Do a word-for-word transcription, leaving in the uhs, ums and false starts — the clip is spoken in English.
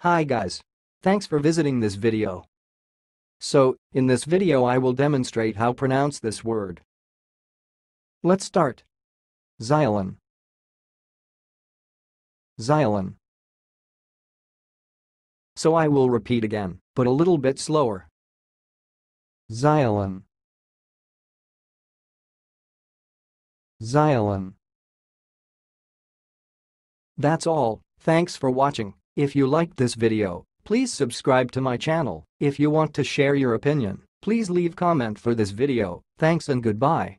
Hi guys. Thanks for visiting this video. So, in this video I will demonstrate how pronounce this word. Let's start. Xylem. Xylem. So I will repeat again, but a little bit slower. Xylem. Xylem. That's all. Thanks for watching. If you liked this video, please subscribe to my channel. If you want to share your opinion, please leave comment for this video. Thanks and goodbye.